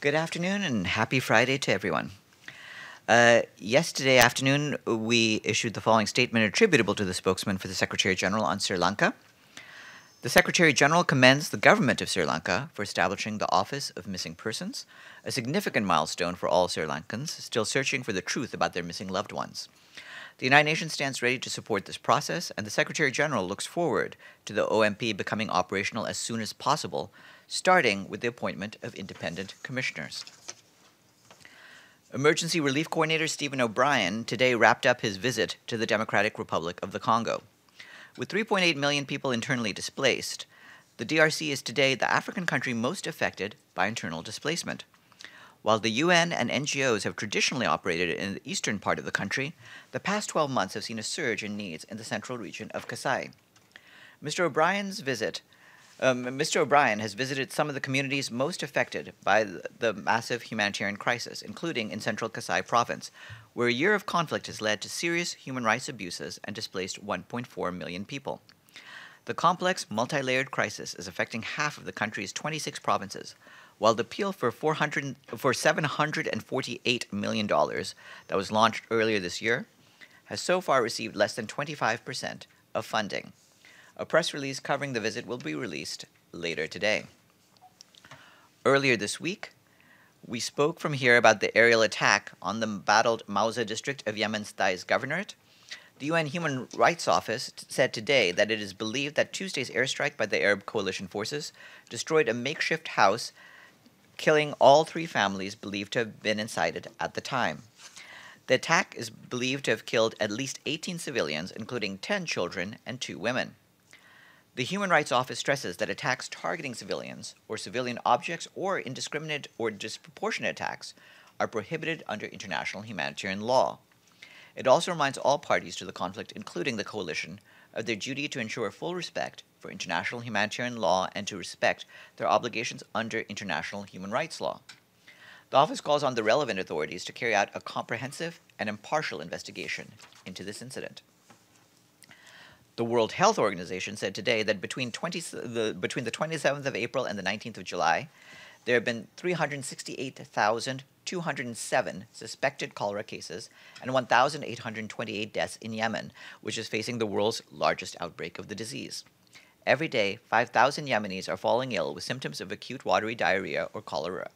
Good afternoon and happy Friday to everyone. Yesterday afternoon, we issued the following statement attributable to the spokesman for the Secretary-General on Sri Lanka. The Secretary-General commends the government of Sri Lanka for establishing the Office of Missing Persons, a significant milestone for all Sri Lankans still searching for the truth about their missing loved ones. The United Nations stands ready to support this process, and the Secretary-General looks forward to the OMP becoming operational as soon as possible, starting with the appointment of independent commissioners. Emergency Relief Coordinator Stephen O'Brien today wrapped up his visit to the Democratic Republic of the Congo. With 3.8 million people internally displaced, the DRC is today the African country most affected by internal displacement. While the UN and NGOs have traditionally operated in the eastern part of the country, the past 12 months have seen a surge in needs in the central region of Kasai. Mr. O'Brien has visited some of the communities most affected by the massive humanitarian crisis, including in central Kasai province, where a year of conflict has led to serious human rights abuses and displaced 1.4 million people. The complex, multi-layered crisis is affecting half of the country's 26 provinces, while the appeal for $748 million that was launched earlier this year has so far received less than 25% of funding. A press release covering the visit will be released later today. Earlier this week, we spoke from here about the aerial attack on the embattled Ma'za district of Yemen's Taiz governorate. The UN Human Rights Office said today that it is believed that Tuesday's airstrike by the Arab coalition forces destroyed a makeshift house, killing all three families believed to have been inside it at the time. The attack is believed to have killed at least 18 civilians, including 10 children and 2 women. The Human Rights Office stresses that attacks targeting civilians or civilian objects or indiscriminate or disproportionate attacks are prohibited under international humanitarian law. It also reminds all parties to the conflict, including the coalition, of their duty to ensure full respect for international humanitarian law and to respect their obligations under international human rights law. The office calls on the relevant authorities to carry out a comprehensive and impartial investigation into this incident. The World Health Organization said today that between the 27th of April and the 19th of July, there have been 368,207 suspected cholera cases and 1,828 deaths in Yemen, which is facing the world's largest outbreak of the disease. Every day, 5,000 Yemenis are falling ill with symptoms of acute watery diarrhea or cholera.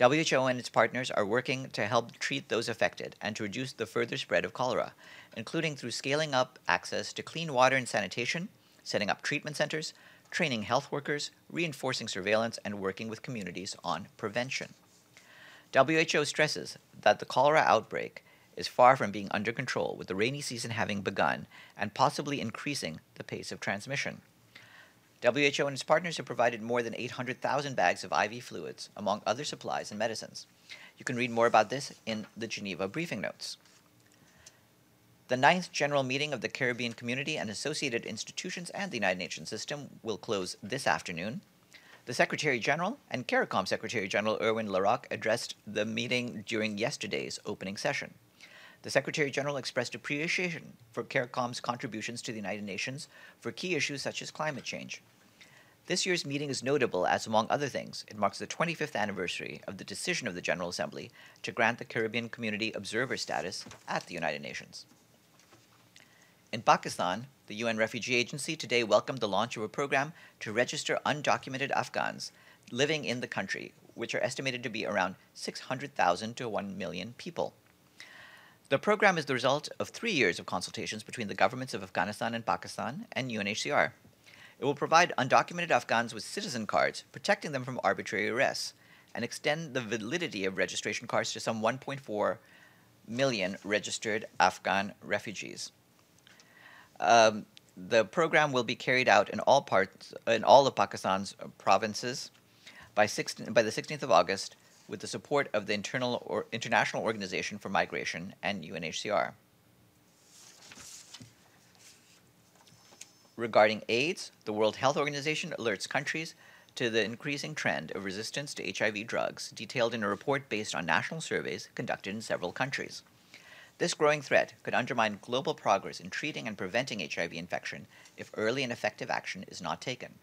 WHO and its partners are working to help treat those affected and to reduce the further spread of cholera, including through scaling up access to clean water and sanitation, setting up treatment centers, training health workers, reinforcing surveillance, and working with communities on prevention. WHO stresses that the cholera outbreak is far from being under control, with the rainy season having begun and possibly increasing the pace of transmission. WHO and its partners have provided more than 800,000 bags of IV fluids, among other supplies and medicines. You can read more about this in the Geneva briefing notes. The 9th General Meeting of the Caribbean Community and Associated Institutions and the United Nations System will close this afternoon. The Secretary-General and CARICOM Secretary-General Irwin Laroque addressed the meeting during yesterday's opening session. The Secretary-General expressed appreciation for CARICOM's contributions to the United Nations for key issues such as climate change. This year's meeting is notable as, among other things, it marks the 25th anniversary of the decision of the General Assembly to grant the Caribbean Community observer status at the United Nations. In Pakistan, the UN Refugee Agency today welcomed the launch of a program to register undocumented Afghans living in the country, which are estimated to be around 600,000 to 1 million people. The program is the result of 3 years of consultations between the governments of Afghanistan and Pakistan and UNHCR. It will provide undocumented Afghans with citizen cards, protecting them from arbitrary arrests, and extend the validity of registration cards to some 1.4 million registered Afghan refugees. The program will be carried out in all of Pakistan's provinces by the 16th of August, with the support of the International Organization for Migration and UNHCR. Regarding AIDS, the World Health Organization alerts countries to the increasing trend of resistance to HIV drugs, detailed in a report based on national surveys conducted in several countries. This growing threat could undermine global progress in treating and preventing HIV infection if early and effective action is not taken.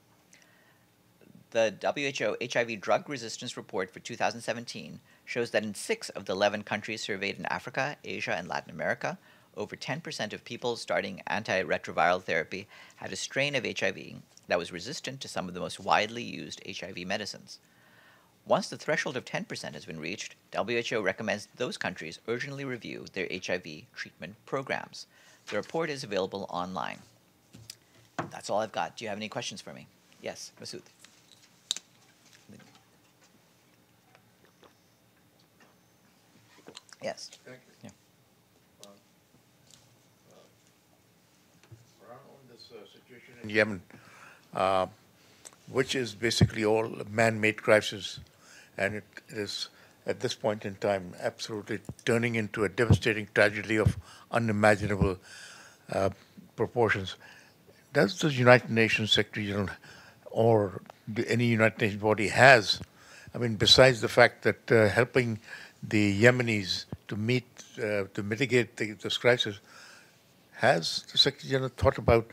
The WHO HIV drug resistance report for 2017 shows that in 6 of the 11 countries surveyed in Africa, Asia, and Latin America, over 10% of people starting antiretroviral therapy had a strain of HIV that was resistant to some of the most widely used HIV medicines. Once the threshold of 10% has been reached, WHO recommends those countries urgently review their HIV treatment programs. The report is available online. That's all I've got. Do you have any questions for me? Yes, Masood. Yes. Thank you. Yeah. On this situation in Yemen, which is basically all man-made crisis, and it is at this point in time absolutely turning into a devastating tragedy of unimaginable proportions. Does the United Nations Secretary General or any United Nations body has, I mean, besides the fact that helping the Yemenis to mitigate this crisis, has the Secretary General thought about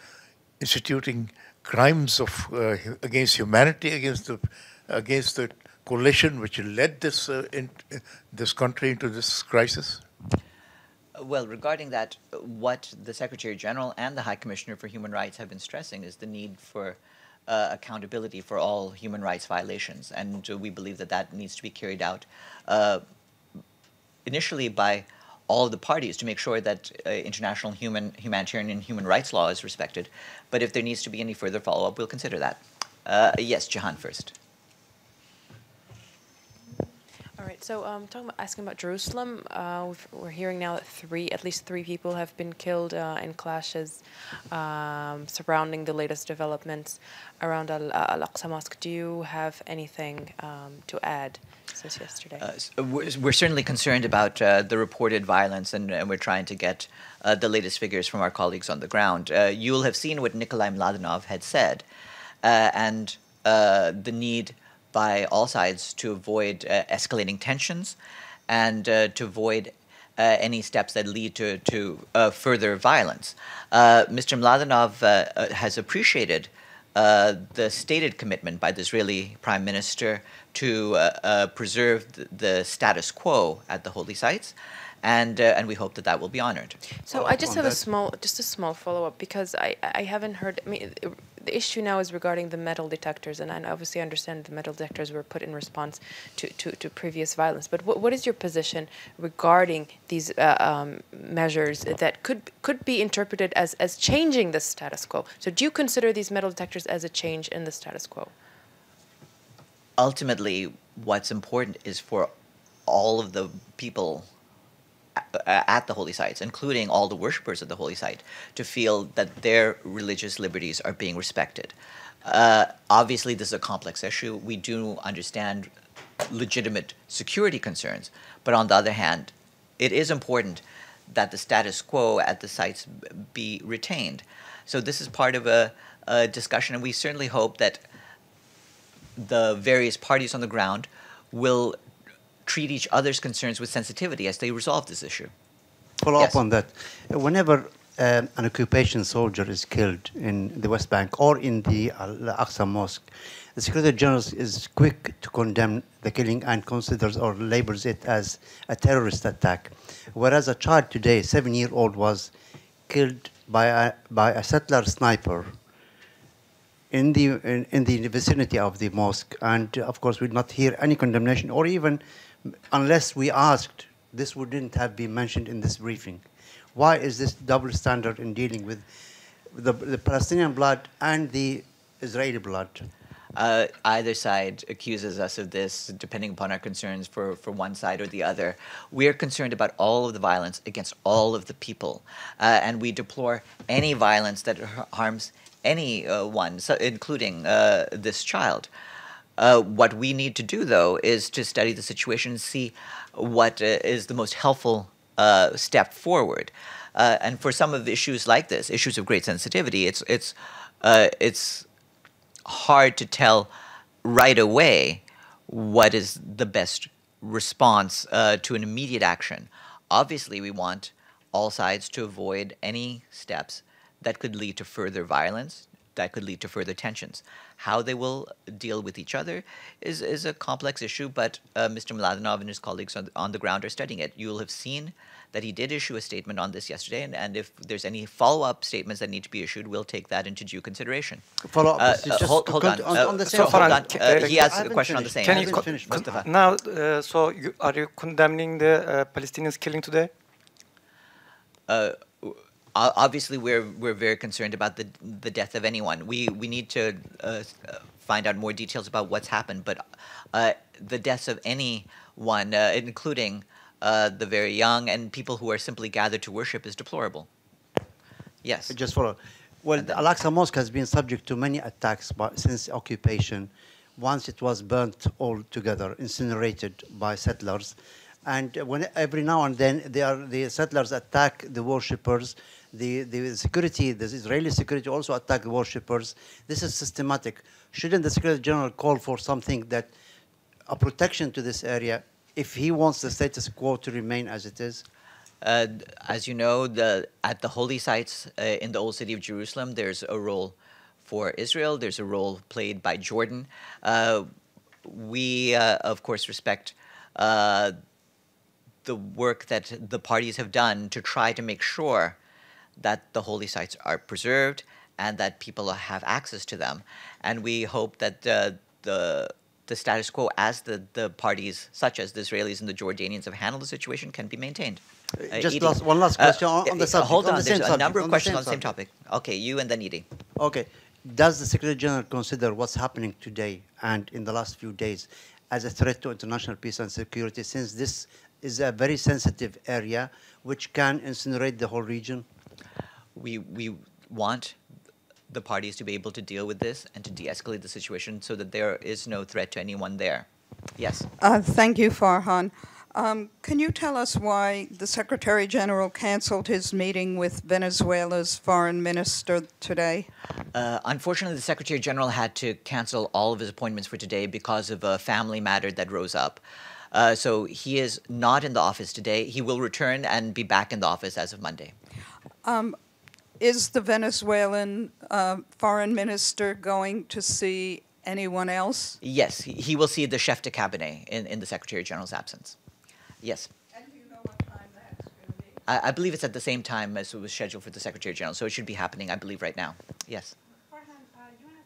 instituting crimes of against humanity, against the coalition which led this this country into this crisis? Well, regarding that, what the Secretary General and the High Commissioner for Human Rights have been stressing is the need for accountability for all human rights violations, and we believe that that needs to be carried out initially by all the parties to make sure that international humanitarian and human rights law is respected. But if there needs to be any further follow-up, we'll consider that. Yes, Jahan first. All right, so asking about Jerusalem, we're hearing now that at least three people have been killed in clashes surrounding the latest developments around Al-Aqsa Mosque. Do you have anything to add since yesterday? We're certainly concerned about the reported violence, and we're trying to get the latest figures from our colleagues on the ground. You'll have seen what Nikolai Mladenov had said, and the need by all sides to avoid escalating tensions and to avoid any steps that lead to further violence. Mr. Mladenov has appreciated the stated commitment by the Israeli Prime Minister to preserve the status quo at the holy sites, and we hope that that will be honored. So I just have a small follow-up, because I haven't heard. I mean, the issue now is regarding the metal detectors, and I obviously understand the metal detectors were put in response to previous violence. But what is your position regarding these measures that could be interpreted as changing the status quo? So do you consider these metal detectors as a change in the status quo? Ultimately, what's important is for all of the people at the holy sites, including all the worshippers of the holy site, to feel that their religious liberties are being respected. Obviously, this is a complex issue. We do understand legitimate security concerns, but on the other hand, it is important that the status quo at the sites be retained. So this is part of a discussion, and we certainly hope that the various parties on the ground will treat each other's concerns with sensitivity as they resolve this issue. Follow up on that. Whenever an occupation soldier is killed in the West Bank or in the Al-Aqsa Mosque, the Secretary General is quick to condemn the killing and considers or labels it as a terrorist attack. Whereas a child today, a 7-year-old, was killed by a settler sniper in the vicinity of the mosque, and of course we'd not hear any condemnation, or even unless we asked, this wouldn't have been mentioned in this briefing. Why is this double standard in dealing with the Palestinian blood and the Israeli blood? Either side accuses us of this, depending upon our concerns for one side or the other. We are concerned about all of the violence against all of the people, and we deplore any violence that harms anyone, so including this child. What we need to do, though, is to study the situation and see what is the most helpful step forward. And for some of the issues like this, issues of great sensitivity, it's hard to tell right away what is the best response to an immediate action. Obviously, we want all sides to avoid any steps that could lead to further violence, that could lead to further tensions. How they will deal with each other is a complex issue, but Mr. Mladenov and his colleagues on the ground are studying it. You'll have seen that he did issue a statement on this yesterday, and if there's any follow-up statements that need to be issued, we'll take that into due consideration. Follow-up, he has a question on the same. Can you finish, Mustafa? Now, so are you condemning the Palestinians killing today? Obviously, we're very concerned about the death of anyone. We need to find out more details about what's happened, but the deaths of anyone, including the very young and people who are simply gathered to worship, is deplorable. Yes. Just follow. Well, the Al-Aqsa Mosque has been subject to many attacks since occupation. Once it was burnt all together, incinerated by settlers, and when every now and then the settlers attack the worshippers. The security, the Israeli security also attack the worshippers. This is systematic. Shouldn't the Secretary General call for something that, a protection to this area, if he wants the status quo to remain as it is? As you know, at the holy sites in the Old City of Jerusalem, there's a role for Israel. There's a role played by Jordan. We, of course, respect the work that the parties have done to try to make sure that the holy sites are preserved and that people have access to them. And we hope that the status quo as the parties, such as the Israelis and the Jordanians, have handled the situation, can be maintained. Just one last question on the subject. Hold on, there's a number of questions on the same topic. Okay, you and then Edie. Okay, does the Secretary General consider what's happening today and in the last few days as a threat to international peace and security, since this is a very sensitive area which can incinerate the whole region? We want the parties to be able to deal with this and to de-escalate the situation so that there is no threat to anyone there. Yes. Thank you, Farhan. Can you tell us why the Secretary General canceled his meeting with Venezuela's foreign minister today? Unfortunately, the Secretary General had to cancel all of his appointments for today because of a family matter that rose up. So he is not in the office today. He will return and be back in the office as of Monday. Is the Venezuelan foreign minister going to see anyone else? Yes, he will see the chef de cabinet in the Secretary General's absence. Yes. And do you know what time that's going to be? I believe it's at the same time as it was scheduled for the Secretary General, so it should be happening, I believe, right now. Yes.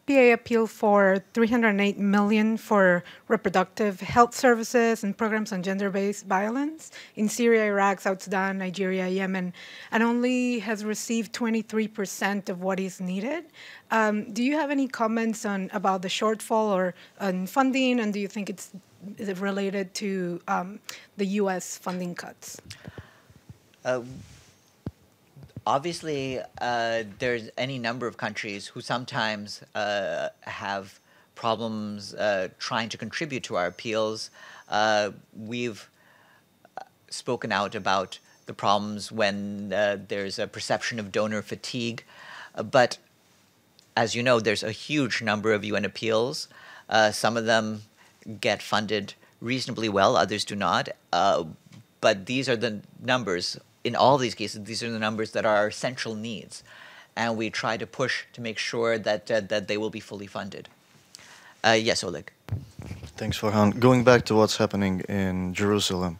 UNFPA appeal for $308 million for reproductive health services and programs on gender-based violence in Syria, Iraq, South Sudan, Nigeria, Yemen, and only has received 23% of what is needed. Do you have any comments about the shortfall or on funding, and do you think is it related to the U.S. funding cuts? Obviously, there's any number of countries who sometimes have problems trying to contribute to our appeals. We've spoken out about the problems when there's a perception of donor fatigue. But as you know, there's a huge number of UN appeals. Some of them get funded reasonably well, others do not. But these are the numbers. In all these cases, these are the numbers that are our central needs, and we try to push to make sure that they will be fully funded. Yes, Oleg. Thanks, Farhan. Going back to what's happening in Jerusalem,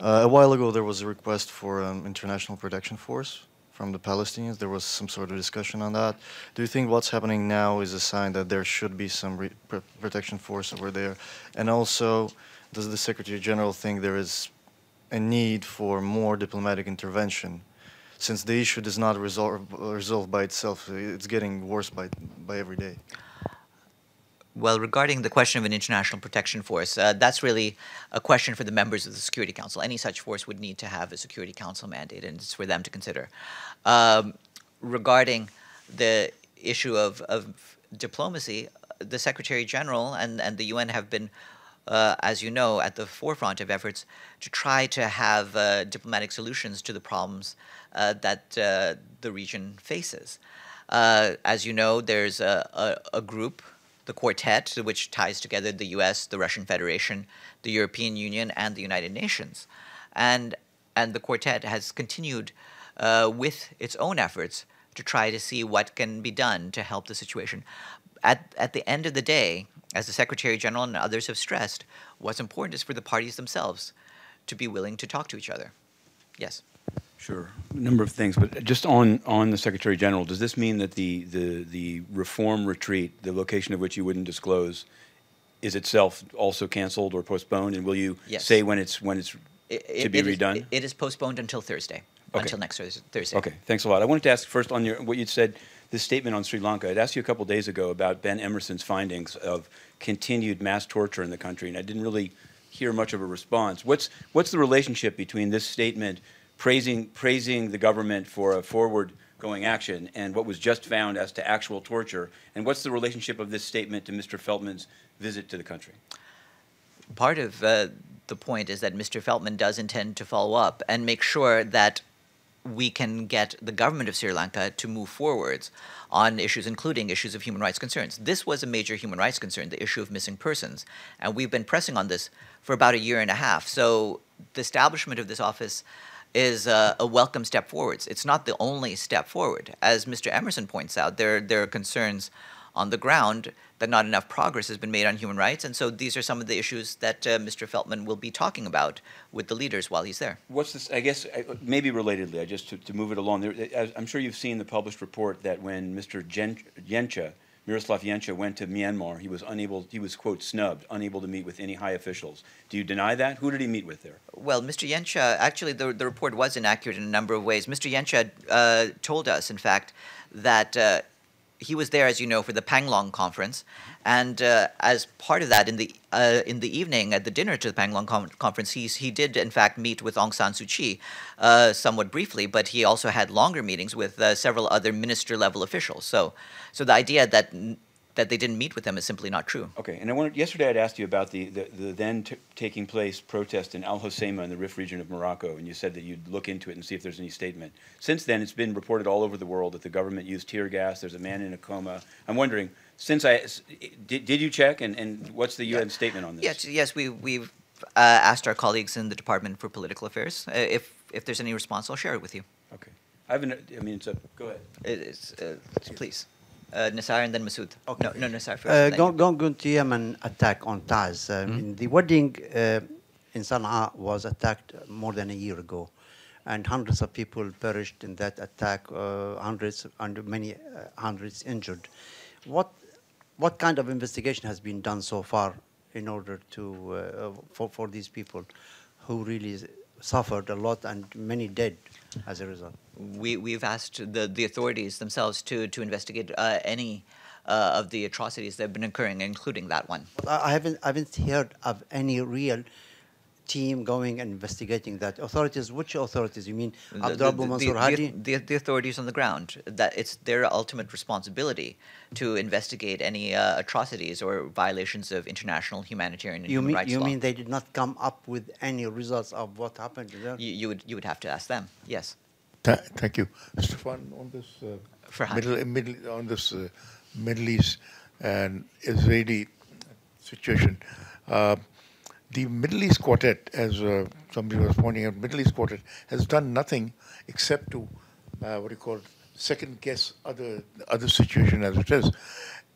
a while ago there was a request for an international protection force from the Palestinians. There was some sort of discussion on that. Do you think what's happening now is a sign that there should be some protection force over there? And also, does the Secretary General think there is a need for more diplomatic intervention, since the issue does not resolve by itself? It's getting worse by every day. Well, regarding the question of an international protection force, that's really a question for the members of the Security Council. Any such force would need to have a Security Council mandate, and it's for them to consider. Regarding the issue of diplomacy, the Secretary General and the UN have been, as you know, at the forefront of efforts to try to have diplomatic solutions to the problems that the region faces. As you know, there's a group, the Quartet, which ties together the US, the Russian Federation, the European Union, and the United Nations. And the Quartet has continued with its own efforts to try to see what can be done to help the situation. At the end of the day, as the Secretary General and others have stressed, what's important is for the parties themselves to be willing to talk to each other. Yes. Sure, a number of things, but just on the Secretary General, does this mean that the reform retreat, the location of which you wouldn't disclose, is itself also canceled or postponed? And will you say when it's to be redone? It is postponed until Thursday, until next Thursday. Okay, thanks a lot. I wanted to ask first on your, what you'd said, this statement on Sri Lanka. I'd asked you a couple days ago about Ben Emerson's findings of continued mass torture in the country, and I didn't really hear much of a response. What's the relationship between this statement praising the government for a forward-going action and what was just found as to actual torture? And what's the relationship of this statement to Mr. Feltman's visit to the country? Part of the point is that Mr. Feltman does intend to follow up and make sure that we can get the government of Sri Lanka to move forwards on issues, including issues of human rights concerns. This was a major human rights concern, the issue of missing persons. And we've been pressing on this for about a year and a half. So the establishment of this office is a welcome step forwards. It's not the only step forward. As Mr. Emerson points out, there are concerns on the ground that not enough progress has been made on human rights, and so these are some of the issues that Mr. Feltman will be talking about with the leaders while he's there. What's this, I guess, maybe relatedly, I just to move it along, I'm sure you've seen the published report that when Mr. Miroslav Yencha went to Myanmar, he was, quote, snubbed, unable to meet with any high officials. Do you deny that? Who did he meet with there? Well, Mr. Yencha, actually, the report was inaccurate in a number of ways. Mr. Yencha told us, in fact, that he was there, as you know, for the Panglong Conference. And as part of that, in the evening at the dinner to the Panglong Conference, he did, in fact, meet with Aung San Suu Kyi somewhat briefly, but he also had longer meetings with several other minister-level officials. So the idea that they didn't meet with them is simply not true. Okay, and I wondered, yesterday I'd asked you about the then taking place protest in al Hoceima in the Rif region of Morocco, and you said that you'd look into it and see if there's any statement. Since then, it's been reported all over the world that the government used tear gas, there's a man in a coma. I'm wondering, did you check, and what's the UN statement on this? Yes, we've asked our colleagues in the Department for Political Affairs. If there's any response, I'll share it with you. Okay. Go ahead. Please. Nassar and then Masood. Okay. No, Nassar first. Going to Yemen attack on Taiz. The wedding in Sana'a was attacked more than a year ago, and hundreds of people perished in that attack, hundreds injured. What kind of investigation has been done so far in order to for these people who really suffered a lot and many dead as a result? We've asked the authorities themselves to investigate any of the atrocities that have been occurring, including that one. I haven't heard of any real team going and investigating that. Authorities, which authorities? You mean Abdurrabbu Mansur Hadi? The authorities on the ground. That it's their ultimate responsibility to investigate any atrocities or violations of international humanitarian and human rights law. You mean they did not come up with any results of what happened to them? You would have to ask them, yes. Thank you. Stefan, on this, Middle East and Israeli situation, the Middle East Quartet, as somebody was pointing out, Middle East Quartet has done nothing except to, second-guess other situation as it is.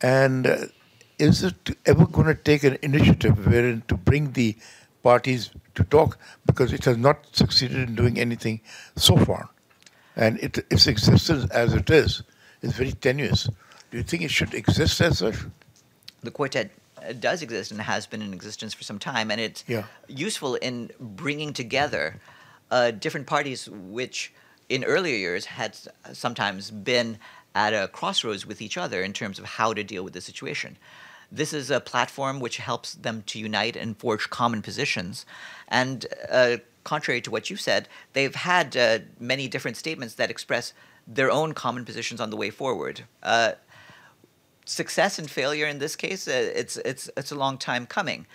And is it ever going to take an initiative wherein to bring the parties to talk? Because it has not succeeded in doing anything so far. And its existence as it is very tenuous. Do you think it should exist as such? The Quartet does exist and has been in existence for some time, and it's useful in bringing together different parties which in earlier years had sometimes been at a crossroads with each other in terms of how to deal with the situation. This is a platform which helps them to unite and forge common positions, and contrary to what you said, they've had many different statements that express their own common positions on the way forward. Success and failure in this case, it's a long time coming.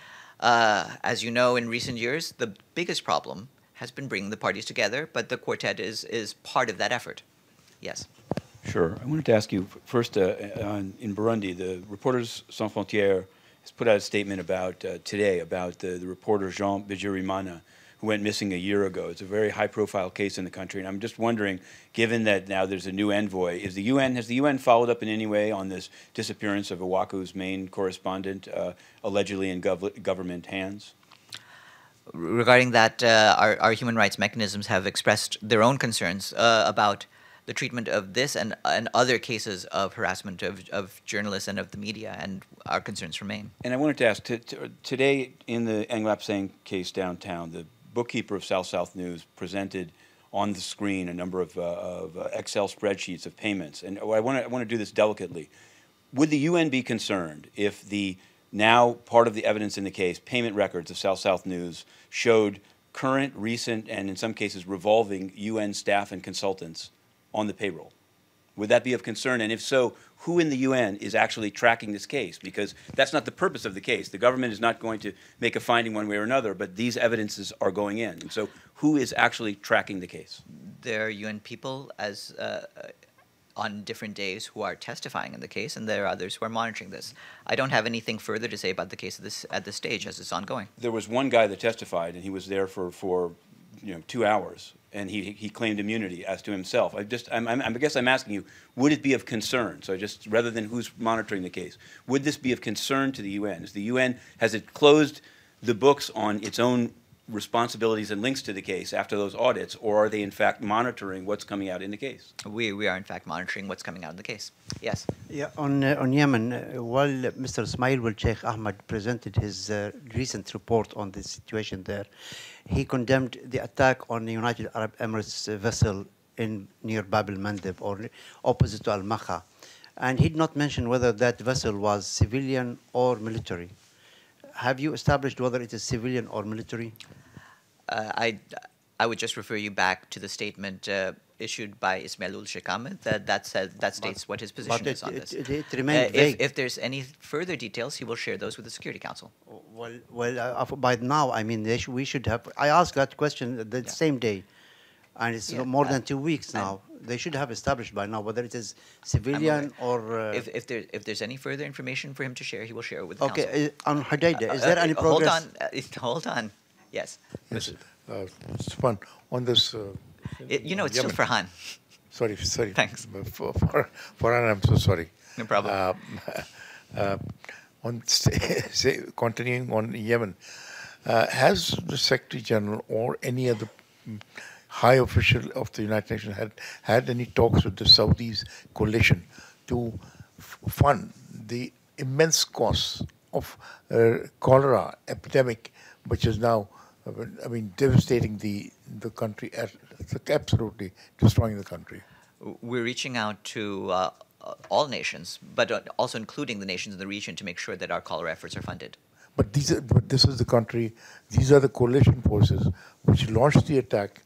As you know, in recent years, the biggest problem has been bringing the parties together, but the Quartet is part of that effort. Yes. Sure. I wanted to ask you first, in Burundi, the Reporters Sans Frontières has put out a statement about today about the reporter Jean Bijirimana, who went missing a year ago. It's a very high-profile case in the country, and I'm just wondering, given that now there's a new envoy, is the UN, has the UN followed up in any way on this disappearance of Iwaku's main correspondent, allegedly in government hands? Regarding that, our human rights mechanisms have expressed their own concerns about the treatment of this and other cases of harassment of journalists and of the media, and our concerns remain. And I wanted to ask, today in the Ang Lap Seng case downtown, the bookkeeper of South-South News presented on the screen a number of Excel spreadsheets of payments. And I want to do this delicately. Would the UN be concerned if the now part of the evidence in the case, payment records of South-South News, showed current, recent, and in some cases revolving UN staff and consultants on the payroll? Would that be of concern? And if so, who in the UN is actually tracking this case? Because that's not the purpose of the case. The government is not going to make a finding one way or another, but these evidences are going in. And so who is actually tracking the case? There are UN people as on different days who are testifying in the case, and there are others who are monitoring this. I don't have anything further to say about the case at this stage, as it's ongoing. There was one guy that testified, and he was there for you know, 2 hours, and he claimed immunity as to himself. I guess I'm asking you, would it be of concern? So just rather than who's monitoring the case, would this be of concern to the UN? Is the UN, has it closed the books on its own responsibilities and links to the case after those audits, or are they in fact monitoring what's coming out in the case? We are in fact monitoring what's coming out in the case. Yes. Yeah, on Yemen, while Mr. Ismail Ould Cheikh Ahmed presented his recent report on the situation there, he condemned the attack on the United Arab Emirates vessel in near Bab el-Mandeb, or opposite to Al-Makha, and he did not mention whether that vessel was civilian or military. Have you established whether it is civilian or military? I would just refer you back to the statement issued by Ismail Ould Cheikh Ahmed that states what his position is on this. It remains vague. If there's any further details, he will share those with the Security Council. Well, by now, I mean, we should have. I asked that question the same day, and it's more than 2 weeks now. They should have established by now whether it is civilian or... If there's any further information for him to share, he will share it with the Council. Okay, on Hodeida, is there any progress? Hold on. Yes. Stefan, on this... it's Yemen. Still Farhan. Sorry. Thanks. Farhan, I'm so sorry. No problem. Continuing on Yemen, has the Secretary General or any other... high official of the United Nations had any talks with the Saudis coalition to fund the immense costs of cholera epidemic, which is now, I mean, devastating the country, absolutely destroying the country? We're reaching out to all nations, but also including the nations in the region to make sure that our cholera efforts are funded. But this is the country, these are the coalition forces which launched the attack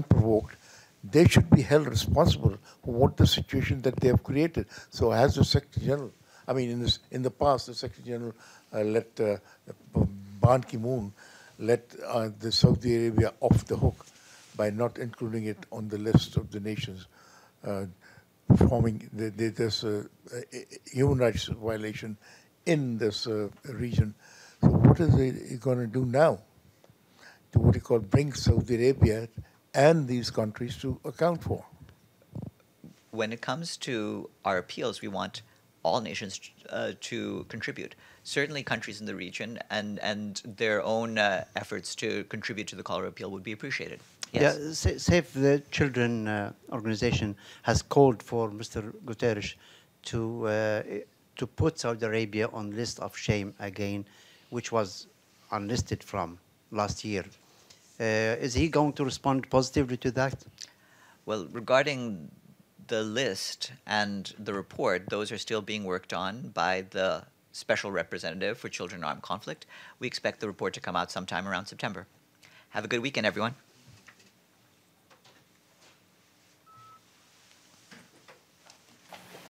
unprovoked. They should be held responsible for what the situation that they have created. So has the Secretary General, I mean, in the past, the Secretary General Ban Ki-moon let the Saudi Arabia off the hook by not including it on the list of the nations forming this human rights violation in this region. So what is he going to do now to what he called bring Saudi Arabia and these countries to account for? When it comes to our appeals, we want all nations to contribute. Certainly countries in the region and their own efforts to contribute to the cholera appeal would be appreciated. Yes. Yeah, Save the Children organization has called for Mr. Guterres to put Saudi Arabia on list of shame again, which was unlisted from last year. Is he going to respond positively to that? Well, regarding the list and the report, those are still being worked on by the Special Representative for Children in Armed Conflict. We expect the report to come out sometime around September. Have a good weekend, everyone.